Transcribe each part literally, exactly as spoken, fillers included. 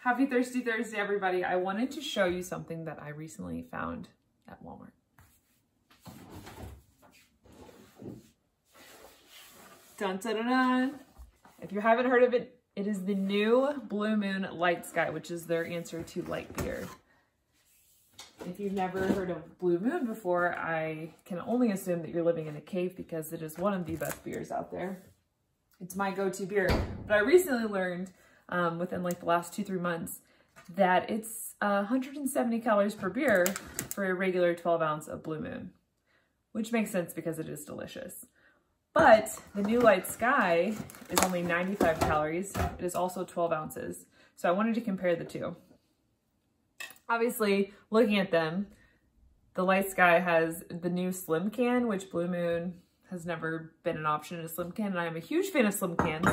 Happy Thirsty Thursday, everybody. I wanted to show you something that I recently found at Walmart. Dun, dun, dun, dun. If you haven't heard of it, it is the new Blue Moon Light Sky, which is their answer to light beer. If you've never heard of Blue Moon before, I can only assume that you're living in a cave because it is one of the best beers out there. It's my go-to beer. But I recently learned um, within like the last two, three months that it's uh, one hundred seventy calories per beer for a regular twelve ounce of Blue Moon, which makes sense because it is delicious. But the new Light Sky is only ninety-five calories. It is also twelve ounces. So I wanted to compare the two. Obviously, looking at them, the Light Sky has the new slim can, which Blue Moon has never been an option in a slim can, and I am a huge fan of slim cans,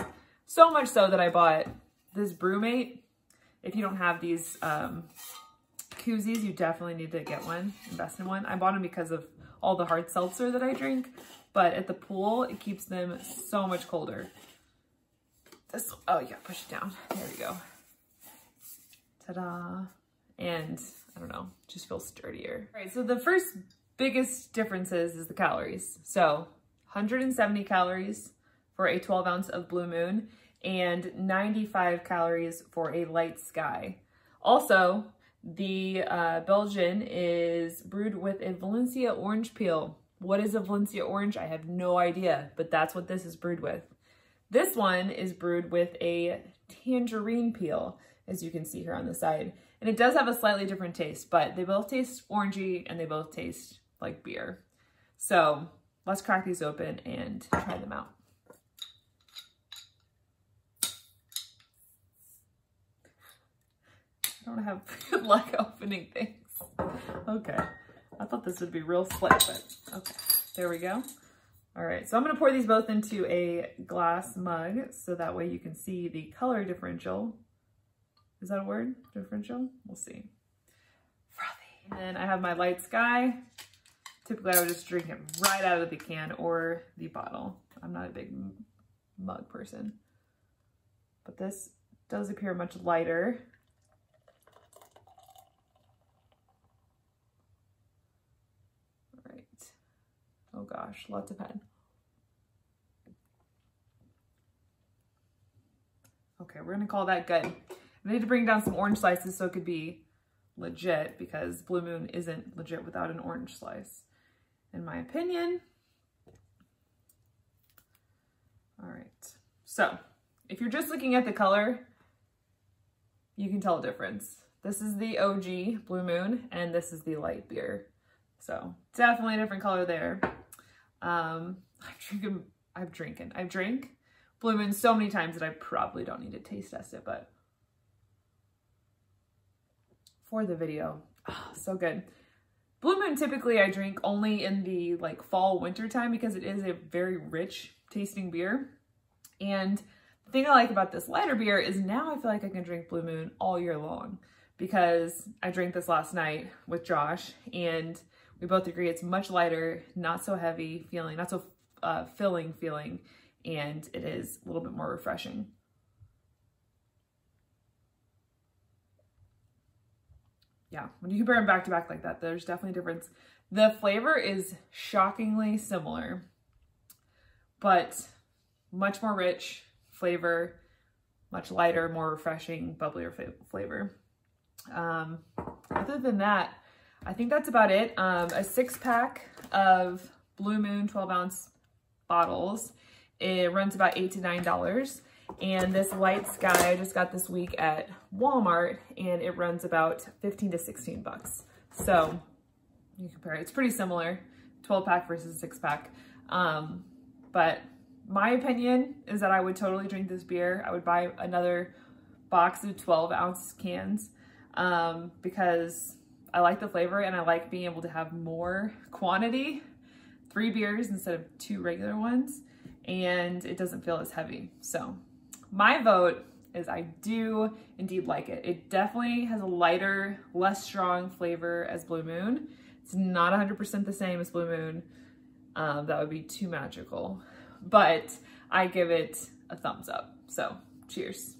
so much so that I bought this BrewMate. If you don't have these um, koozies, you definitely need to get one, invest in one. I bought them because of all the hard seltzer that I drink, but at the pool, it keeps them so much colder. This, oh yeah, push it down. There we go. Ta-da. And I don't know, just feels sturdier. All right, so the first biggest difference is, is the calories. So one hundred seventy calories for a twelve ounce of Blue Moon and ninety-five calories for a Light Sky. Also, the uh, Belgian is brewed with a Valencia orange peel. What is a Valencia orange? I have no idea, but that's what this is brewed with. This one is brewed with a tangerine peel, as you can see here on the side. And it does have a slightly different taste, but they both taste orangey and they both taste like beer. So let's crack these open and try them out. I don't have good luck opening things. Okay, I thought this would be real slick, but okay, there we go. All right, so I'm gonna pour these both into a glass mug so that way you can see the color differential. Is that a word? Differential? We'll see. Frothy. And then I have my Light Sky. Typically I would just drink it right out of the can or the bottle. I'm not a big mug person. But this does appear much lighter. All right. Oh gosh, lots of head. Okay, we're gonna call that good. I need to bring down some orange slices so it could be legit, because Blue Moon isn't legit without an orange slice, in my opinion. All right, so if you're just looking at the color, you can tell a difference. This is the O G Blue Moon, and this is the light beer. So definitely a different color there. Um, I've drinking, I've drinking, I've drank Blue Moon so many times that I probably don't need to taste test it, but for the video. Oh, so good. Blue Moon typically I drink only in the like fall winter time because it is a very rich tasting beer. And the thing I like about this lighter beer is now I feel like I can drink Blue Moon all year long, because I drank this last night with Josh and we both agree it's much lighter, not so heavy feeling, not so uh, filling feeling, and it is a little bit more refreshing. Yeah, when you compare them back to back like that, there's definitely a difference. The flavor is shockingly similar, but much more rich flavor, much lighter, more refreshing, bubblier flavor. Um, other than that, I think that's about it. Um, a six pack of Blue Moon twelve ounce bottles. It runs about eight to nine dollars. And this Light Sky I just got this week at Walmart, and it runs about fifteen to sixteen bucks. So you compare it. It's pretty similar, twelve pack versus six pack. Um, but my opinion is that I would totally drink this beer. I would buy another box of twelve ounce cans um, because I like the flavor and I like being able to have more quantity, three beers instead of two regular ones, and it doesn't feel as heavy. So my vote is I do indeed like it. It definitely has a lighter, less strong flavor as Blue Moon. It's not one hundred percent the same as Blue Moon, Um, that would be too magical, but I give it a thumbs up. So cheers.